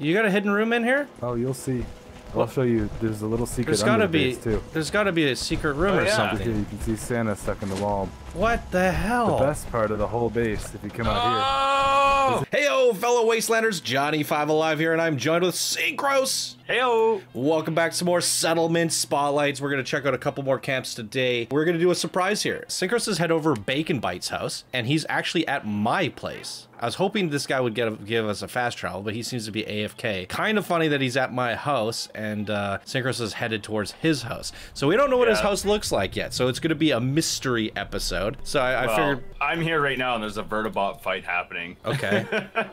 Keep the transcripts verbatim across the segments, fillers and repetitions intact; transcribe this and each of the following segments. You got a hidden room in here? Oh, you'll see. I'll what? show you. There's a little secret. There's gotta be. Too. There's gotta be a secret room oh, or yeah. something. You can see Santa stuck in the wall. What the hell? The best part of the whole base, if you come out oh! here. Heyo, fellow Wastelanders, Johnny Five Alive here, and I'm joined with Synchros. Heyo. Welcome back to some more settlement spotlights. We're gonna check out a couple more camps today. We're gonna do a surprise here. Synchros is head over Bacon Bites' house, and he's actually at my place. I was hoping this guy would get a, give us a fast travel, but he seems to be A F K. Kind of funny that he's at my house, and uh, Synchros is headed towards his house. So we don't know what yeah. his house looks like yet, so it's going to be a mystery episode. So I, I well, figured... I'm here right now, and there's a vertibot fight happening. Okay.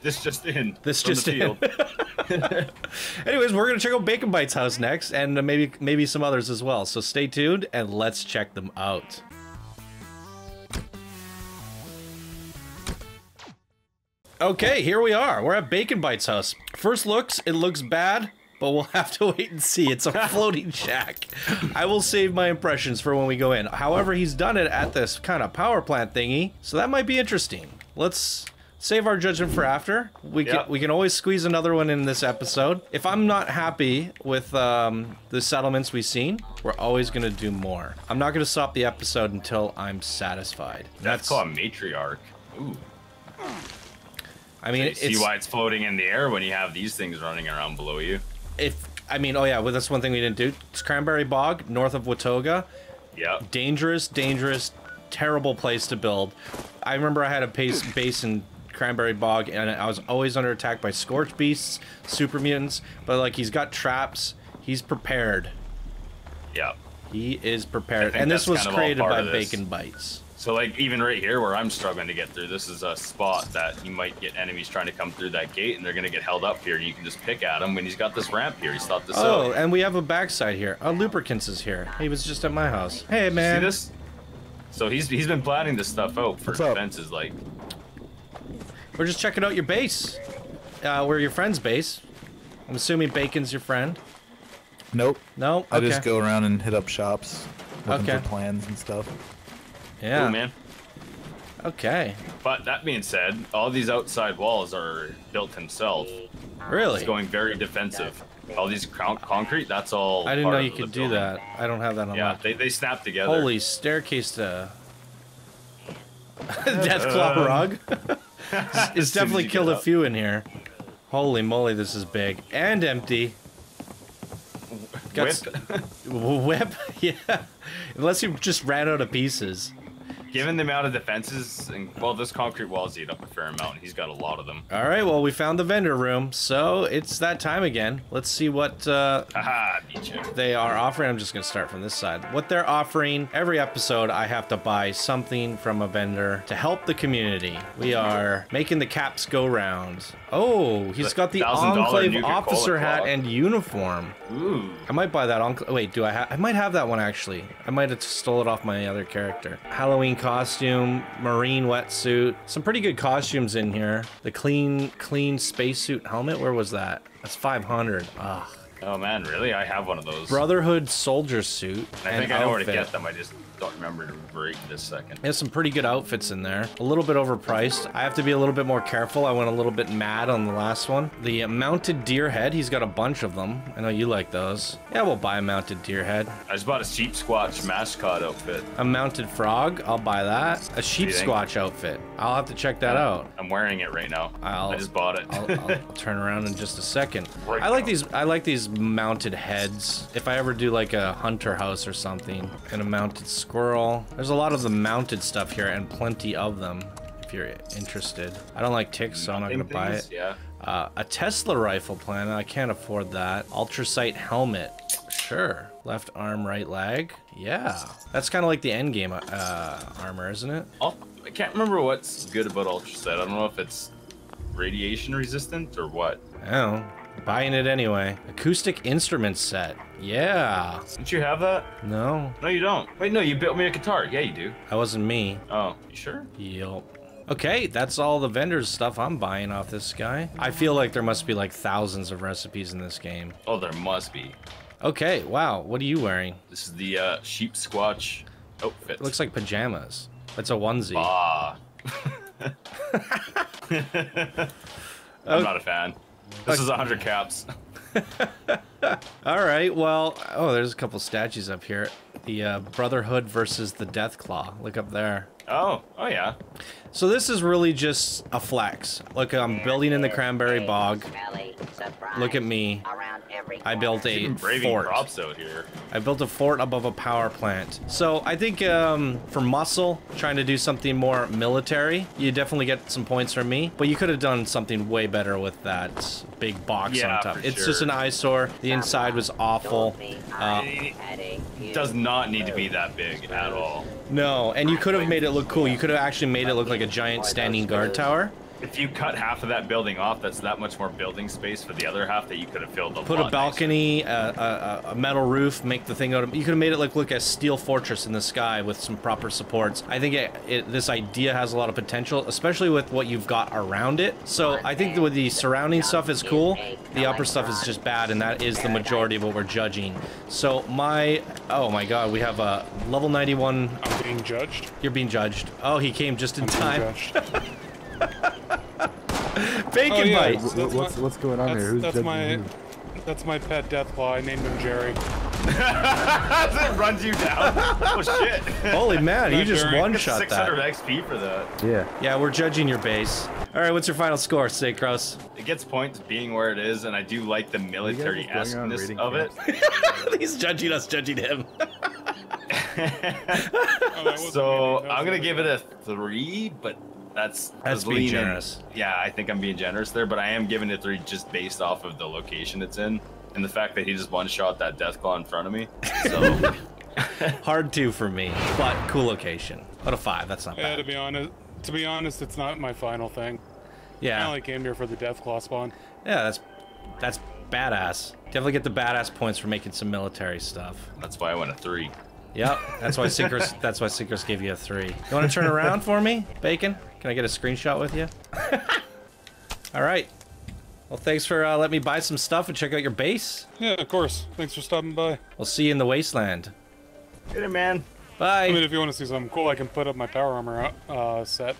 this just in. This just the field. in. Anyways, we're going to check out Bacon Bites' house next, and uh, maybe, maybe some others as well. So stay tuned, and let's check them out. Okay, here we are. We're at Bacon Bites' house. First looks, it looks bad, but we'll have to wait and see. It's a floating shack. I will save my impressions for when we go in. However, he's done it at this kind of power plant thingy, so that might be interesting. Let's save our judgment for after. We yep. can we can always squeeze another one in this episode. If I'm not happy with um, the settlements we've seen, we're always gonna do more. I'm not gonna stop the episode until I'm satisfied. That's, That's called a matriarch. Ooh. I mean, so you see why it's floating in the air when you have these things running around below you. If I mean, oh yeah, well, that's one thing we didn't do. It's Cranberry Bog, north of Watoga. Yeah. Dangerous, dangerous, terrible place to build. I remember I had a base, base in Cranberry Bog, and I was always under attack by Scorch Beasts, Super Mutants. But like, he's got traps. He's prepared. Yeah. He is prepared, and this was created by Bacon Bites. So like even right here where I'm struggling to get through, this is a spot that you might get enemies trying to come through that gate, and they're gonna get held up here, and you can just pick at him when he's got this ramp here. He's thought this out. Oh, and we have a backside here. Oh, Lubricants is here. He was just at my house. Hey man. See this? So he's he's been planning this stuff out for defenses like. We're just checking out your base. Uh, we're your friend's base. I'm assuming Bacon's your friend. Nope. No. Okay. I just go around and hit up shops, looking okay. for plans and stuff. Yeah, cool, man. Okay. But that being said, all these outside walls are built himself. Really? It's going very defensive. All these concrete, that's all. I didn't know you could do that. I don't have that on. Yeah, they, they snap together. Holy staircase to Death Clopperog. It's, it's definitely killed a few in here. Holy moly, this is big and empty. Got whip. Whip? Yeah. Unless you just ran out of pieces. Given the amount of defenses, and well, this concrete walls eat up a fair amount. He's got a lot of them. All right, well, we found the vendor room, so it's that time again. Let's see what uh, Aha, they are offering. I'm just going to start from this side. What they're offering. Every episode, I have to buy something from a vendor to help the community. We are making the caps go round. Oh, he's the got the Enclave Nuka officer hat clock. and uniform. Ooh. I might buy that. Enclave. Wait, do I have? I might have that one, actually. I might have stole it off my other character. Halloween costume, marine wetsuit, some pretty good costumes in here. The clean, clean spacesuit helmet. Where was that? That's five hundred. Ugh. Oh man, really? I have one of those. Brotherhood soldier suit. I think I know outfit. where to get them. I just don't remember to break this second. There's some pretty good outfits in there. A little bit overpriced. I have to be a little bit more careful. I went a little bit mad on the last one. The mounted deer head. He's got a bunch of them. I know you like those. Yeah, we'll buy a mounted deer head. I just bought a sheep squatch mascot outfit. A mounted frog. I'll buy that. A sheep squatch outfit. I'll have to check that out. I'm wearing it right now. I'll, I just bought it. I'll, I'll, I'll turn around in just a second. Right I like now. these. I like these mounted heads. If I ever do like a hunter house or something, and a mounted squatch. Squirrel. There's a lot of the mounted stuff here, and plenty of them if you're interested. I don't like ticks, so I'm not gonna buy it. Yeah. Uh, a Tesla rifle plan. I can't afford that. Ultrasight helmet. Sure. Left arm, right leg. Yeah. That's kind of like the end game uh, armor, isn't it? Oh, I can't remember what's good about ultrasight. I don't know if it's radiation resistant or what. I don't know. Buying it anyway. Acoustic instrument set. Yeah. Didn't you have that? No. No, you don't. Wait, no, you built me a guitar. Yeah, you do. That wasn't me. Oh, you sure? Yup. Okay, that's all the vendor's stuff I'm buying off this guy. I feel like there must be like thousands of recipes in this game. Oh, there must be. Okay, wow. What are you wearing? This is the uh, sheep squatch outfit. It looks like pajamas. It's a onesie. Ah. I'm not a fan. This okay. is one hundred caps. All right, well, oh, there's a couple statues up here. The uh, Brotherhood versus the Deathclaw. Look up there. Oh, oh yeah. So this is really just a flex. Look, I'm building in the Cranberry Bog. Look at me. I built a fort. Props out here. I built a fort above a power plant. So I think um, for muscle, trying to do something more military, you definitely get some points from me. But you could have done something way better with that big box yeah, on top. It's sure. just an eyesore. The inside was awful. Uh, it does not need to be that big at all. No, and you could have made it look cool. You could have actually made it look like a giant standing guard tower. If you cut half of that building off, that's that much more building space for the other half that you could have filled up. Put a balcony, a, a, a metal roof, make the thing out of... You could have made it look like a steel fortress in the sky with some proper supports. I think it, it, this idea has a lot of potential, especially with what you've got around it. So I think with the surrounding stuff is cool. The upper stuff is just bad, and that is the majority of what we're judging. So my... Oh my god, we have a level ninety-one... I'm being judged. You're being judged. Oh, he came just in time. Bacon oh, yeah. bites. That's what's, my, what's going on that's, here? Who's that's my, you? that's my pet Deathclaw. I named him Jerry. That runs you down. Oh shit! Holy man, you just Jerry. one shot that. six hundred X P for that. Yeah. Yeah, we're judging your base. All right, what's your final score, Synchros? It gets points being where it is, and I do like the military-esque-ness of it. He's judging us, judging him. oh, so I'm gonna give it a three, but. That's, that's being generous. Yeah, I think I'm being generous there, but I am giving it three just based off of the location it's in and the fact that he just one-shot that Deathclaw in front of me. So hard two for me, but cool location. Out of five, that's not yeah, bad. Yeah, to be honest, to be honest, it's not my final thing. Yeah, I only came here for the Deathclaw spawn. Yeah, that's that's badass. Definitely get the badass points for making some military stuff. That's why I went a three. Yep, that's why Synchros. That's why Synchros gave you a three. You want to turn around for me, Bacon? Can I get a screenshot with you? All right. Well, thanks for uh, letting me buy some stuff and check out your base. Yeah, of course. Thanks for stopping by. We'll see you in the wasteland. Later, man. Bye. I mean, if you want to see something cool, I can put up my power armor uh, set.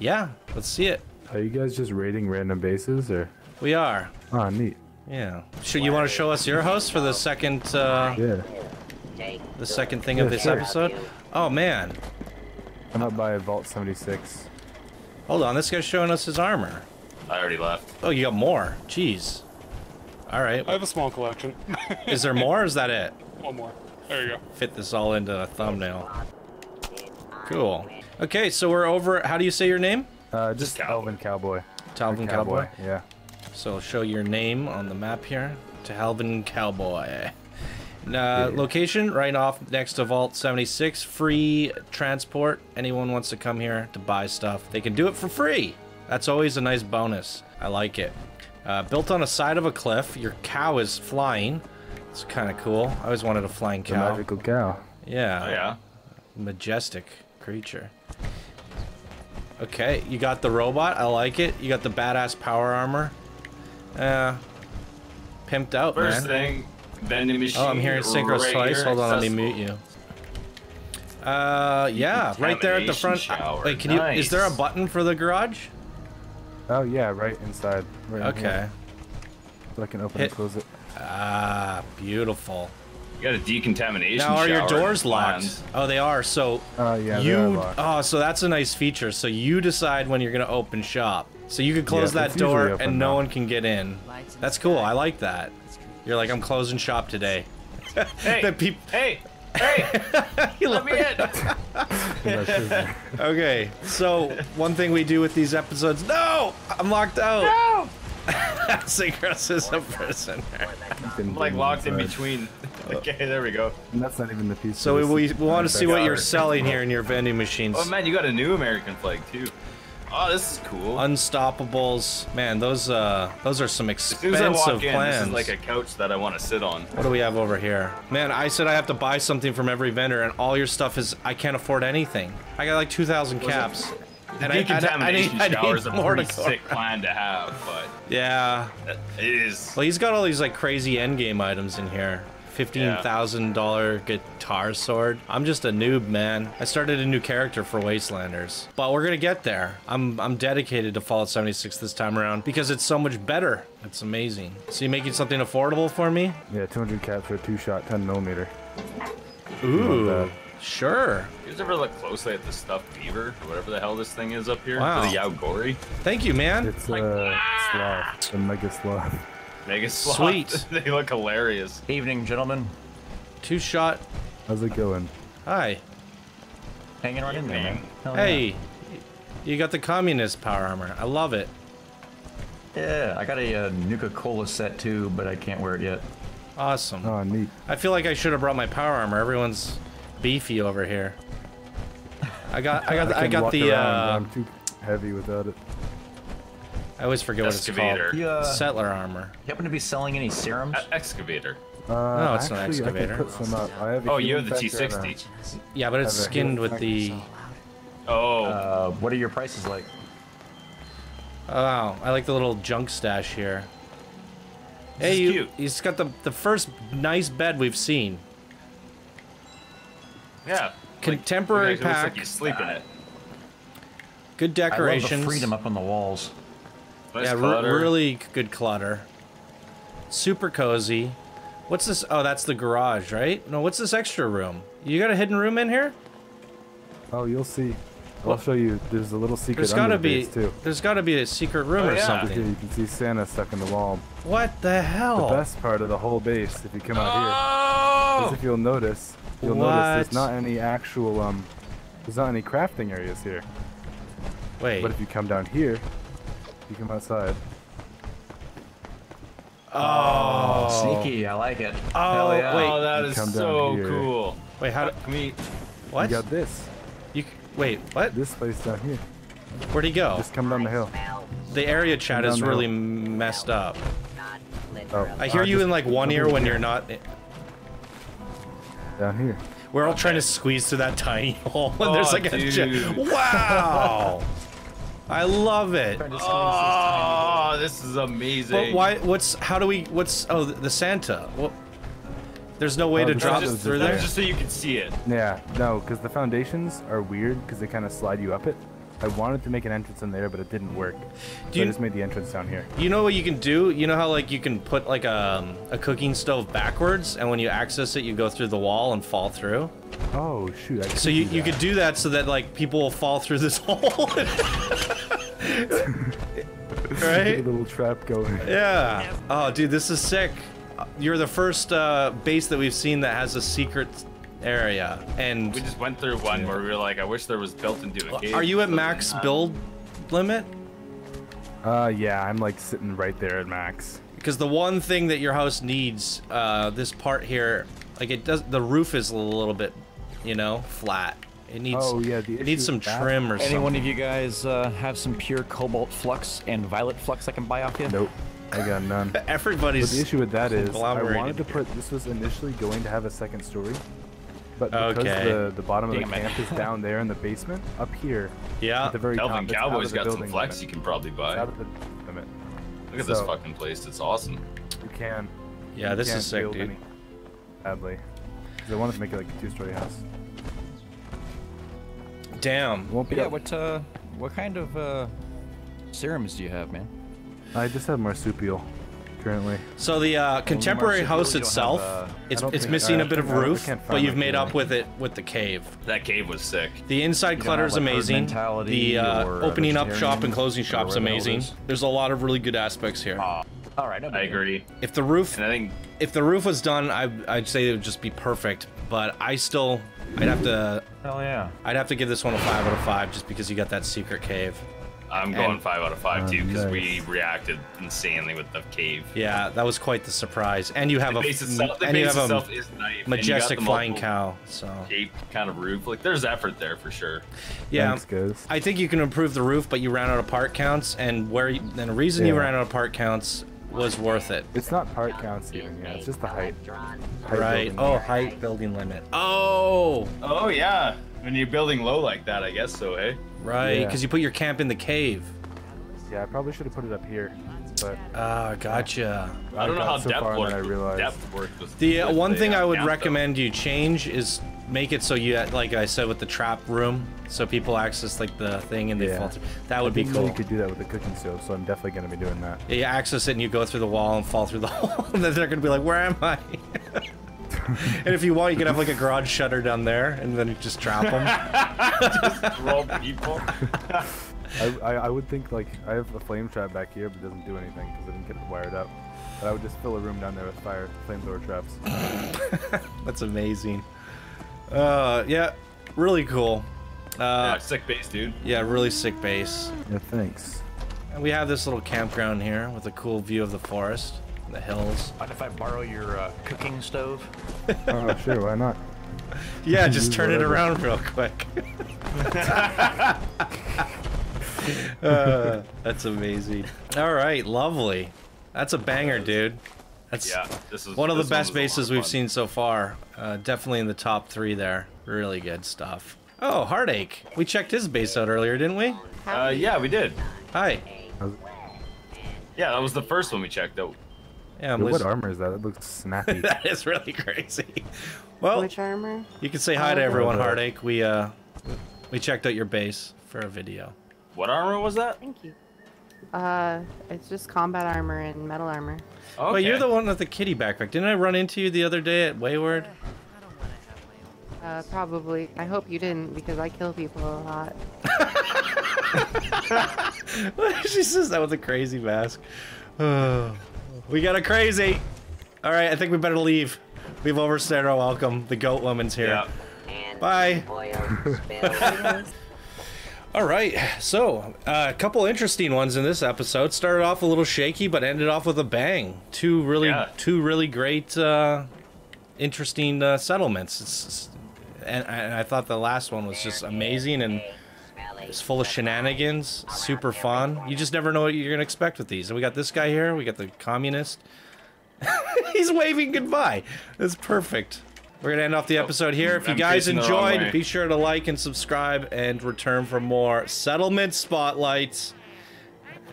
Yeah, let's see it. Are you guys just raiding random bases, or? We are. Ah, oh, neat. Yeah. So you want to show us your host for the second? Uh, yeah. The second thing yeah, of this sure. episode. Oh man. I'm up by Vault seventy-six. Hold on, this guy's showing us his armor. I already left. Oh, you got more. Jeez. All right. I have a small collection. Is there more or is that it? One more. There you go. Fit this all into a thumbnail. Cool. Okay, so we're over. How do you say your name? Uh, just Talvin Cowboy. Talvin Cowboy. Cowboy? Yeah. So I'll show your name on the map here. Talvin Cowboy. Uh, location right off next to Vault seventy-six. Free transport. Anyone wants to come here to buy stuff, they can do it for free. That's always a nice bonus. I like it. Uh, built on a side of a cliff. Your cow is flying. It's kind of cool. I always wanted a flying cow. A magical cow. Yeah. Oh, yeah. Majestic creature. Okay, you got the robot. I like it. You got the badass power armor. Uh, pimped out, man. First thing. Vending machine. Oh, I'm hearing Synchros right twice. Hold on, accessible. Let me mute you. Uh, yeah, right there at the front. Shower. Wait, can nice. you? Is there a button for the garage? Oh yeah, right inside. Right okay. Here. So I can open Hit. and close it. Ah, beautiful. You got a decontamination. Now are your doors locked? Plans. Oh, they are. So uh, yeah, you. They are locked. Oh, so that's a nice feature. So you decide when you're gonna open shop. So you can close yeah, that door and now. no one can get in. That's cool. I like that. You're like, I'm closing shop today. Hey, the peop hey, hey, let me in. Okay, so one thing we do with these episodes, no, I'm locked out. No! Synchros is a prisoner. I'm like locked in between. Okay, there we go. And that's not even the piece. So we, we, we want to see what you're selling here in your vending machines. Oh man, you got a new American flag too. Oh, this is cool. Unstoppables, man. Those uh, those are some expensive plans. As soon as I walk in, this is like a couch that I want to sit on. What do we have over here? Man, I said I have to buy something from every vendor, and all your stuff is I can't afford anything. I got like two thousand caps. And decontamination I, I, I, I need, I need shower's a pretty sick plan to have, but yeah, it is. Well, he's got all these like crazy endgame items in here. fifteen thousand dollar guitar sword. I'm just a noob, man. I started a new character for Wastelanders. But we're gonna get there. I'm, I'm dedicated to Fallout seventy-six this time around because it's so much better. It's amazing. So you making something affordable for me? Yeah, two hundred caps for a two-shot, ten millimeter. Ooh. Sure. You guys ever look closely at the stuffed beaver or whatever the hell this thing is up here? Wow. For the Yaogori? Thank you, man. It's like, uh, ah! sloth. The mega sloth. Mega sloth. Sweet. They look hilarious. Evening, gentlemen. Two shot. How's it going? Hi. Hanging right in there, man. Hell hey, yeah. You got the communist power armor. I love it. Yeah, I got a uh, Nuka Cola set too, but I can't wear it yet. Awesome. Oh, neat. I feel like I should have brought my power armor. Everyone's beefy over here. I got, I got, I, I got the. Around, uh, I'm too heavy without it. I always forget excavator. What it's called. Yeah. Settler armor. You happen to be selling any serums? Uh, excavator. Uh, no, it's actually, not excavator. I can put some up. I have oh, you have the T sixty. Yeah, but it's skinned with the. Oh. Uh, what are your prices like? Oh, I like the little junk stash here. This hey, is you, cute. He's got the the first nice bed we've seen. Yeah. Contemporary like, pack. Like you sleep in it. Good decorations. I love the freedom up on the walls. Nice yeah, clutter. Really good clutter. Super cozy. What's this? Oh, that's the garage, right? No, what's this extra room? You got a hidden room in here? Oh, you'll see. Well, I'll show you. There's a little secret there's gotta under the be, base, too. There's got to be a secret room oh, or yeah. something. You can see Santa stuck in the wall. What the hell? The best part of the whole base, if you come out oh! here, is if you'll notice... You'll what? notice there's not any actual, um, there's not any crafting areas here. Wait. But if you come down here, you come outside. Oh. oh sneaky, I like it. Oh, yeah. wait. Oh, that you is so cool. Wait, how do we, what? You got this. You, wait, what? This place down here. Where'd he go? Just come down the hill. The area chat is really hill. messed up. Oh, I hear uh, you in like one ear when here. you're not. Down here. We're all okay. trying to squeeze through that tiny hole and oh, there's like dude. a Wow! I love it. Oh, this is amazing. But why what's how do we what's oh the Santa. Well, there's no way oh, to drop just, through there. Just so you can see it. Yeah, no, because the foundations are weird because they kind of slide you up it. I wanted to make an entrance in there, but it didn't work. Do you, so I just made the entrance down here. You know what you can do? You know how like you can put like a, a cooking stove backwards, and when you access it, you go through the wall and fall through? Oh, shoot. I so you, you could do that so that like people will fall through this hole. Right? A little trap going. Yeah. Oh, dude, this is sick. You're the first uh, base that we've seen that has a secret... area, and we just went through one yeah. where we were like, I wish there was built into a cave. Are you at max build limit? Uh, yeah, I'm like sitting right there at max. Because the one thing that your house needs, uh, this part here, like it does, the roof is a little bit, you know, flat. It needs, oh, yeah, it needs some trim or Any something. Any one of you guys uh, have some pure cobalt flux and violet flux I can buy off you? Nope. I got none. Everybody's. But the issue with that is, I wanted to put, this was initially going to have a second story. But because okay. the, the bottom of Damn the camp is down there in the basement, up here, yeah, at the very Talvin Cowboy's got some flex limit. You can probably buy. It's out of the limit. Look at so, this fucking place. It's awesome. You can. Yeah, you this is sick, dude. Any, badly. Because I wanted to make it like a two-story house. Damn. Won't be yeah, up. what uh, what kind of uh, serums do you have, man? I just have marsupial. Currently. So the uh, contemporary house itself, have, uh, it's it's think, missing uh, a bit of roof, but you've made up with it with the cave. That cave was sick. The inside you clutter know, is like amazing. The uh, opening up shop and closing shop is amazing. There's a lot of really good aspects here. Uh, all right, I agree. If the roof, and I think, if the roof was done, I, I'd say it would just be perfect. But I still, I'd have to. Hell yeah. I'd have to give this one a five out of five just because you got that secret cave. I'm going and, five out of five, uh, too, because nice. we reacted insanely with the cave. Yeah, that was quite the surprise. And you have the a, itself, and you have a is nice. majestic flying cow. So cape kind of roof. Like, there's effort there for sure. Yeah, Thanks, I think you can improve the roof, but you ran out of part counts. And where you, and the reason yeah. you ran out of part counts was worth it. It's not part counts even, yeah. It's just the height. height right. Oh, limit. height building limit. Oh. Oh, yeah. When you're building low like that, I guess so, eh? Right, because yeah. you put your camp in the cave. Yeah, I probably should have put it up here. but oh, gotcha. I don't I know how so depth works. I realized. Depth work the uh, one thing I would recommend though. you change is make it so you, like I said, with the trap room, so people access like the thing and they yeah. falter. That would I be cool. You could do that with the cooking stove, so I'm definitely gonna be doing that. Yeah, you access it and you go through the wall and fall through the hole, and then they're gonna be like, "Where am I?" And if you want, you can have like a garage shutter down there, and then just trap them. Just throw people. I, I, I would think, like, I have a flame trap back here, but it doesn't do anything because I didn't get it wired up. But I would just fill a room down there with fire flamethrower traps. That's amazing. Uh, yeah, really cool. Uh, yeah, sick base, dude. Yeah, really sick base. Yeah, thanks. And we have this little campground here with a cool view of the forest and the hills. Mind if I borrow your uh, cooking stove? Oh, sure, why not? Yeah, just turn it around real quick. Uh, that's amazing. All right, lovely. That's a banger, dude. That's yeah, this is, one of the best bases we've seen so far. Uh, definitely in the top three there. Really good stuff. Oh, Heartache. We checked his base out earlier, didn't we? Uh, yeah, we did. Hi. Yeah, that was the first one we checked out. Yeah, dude, what armor is that? It looks snappy. That is really crazy. Well, which armor? You can say hi to everyone, Heartache. We uh, we checked out your base for a video. What armor was that? Thank you. Uh, it's just combat armor and metal armor. Okay. But you're the one with the kitty backpack. Didn't I run into you the other day at Wayward? I don't want to have Wayward. Uh, probably. I hope you didn't, because I kill people a lot. She says that with a crazy mask. Oh, we got a crazy. All right, I think we better leave. We've overstayed our welcome. The goat woman's here. Yep. And bye. All right, so uh, a couple interesting ones in this episode. Started off a little shaky, but ended off with a bang. Two really, yeah. two really great, uh, interesting uh, settlements. It's, it's, and, and I thought the last one was just amazing and it's full of shenanigans, super fun. You just never know what you're gonna expect with these. And we got this guy here. We got the communist. He's waving goodbye. That's perfect. We're gonna end off the episode here. If you guys enjoyed, be sure to like and subscribe and return for more settlement spotlights.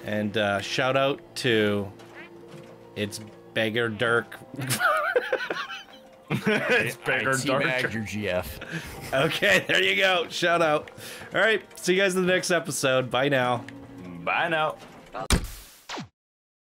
And uh, shout out to it's Beggar Dirk. It's Beggar Dirk. G F. Okay, there you go. Shout out. All right, see you guys in the next episode. Bye now. Bye now.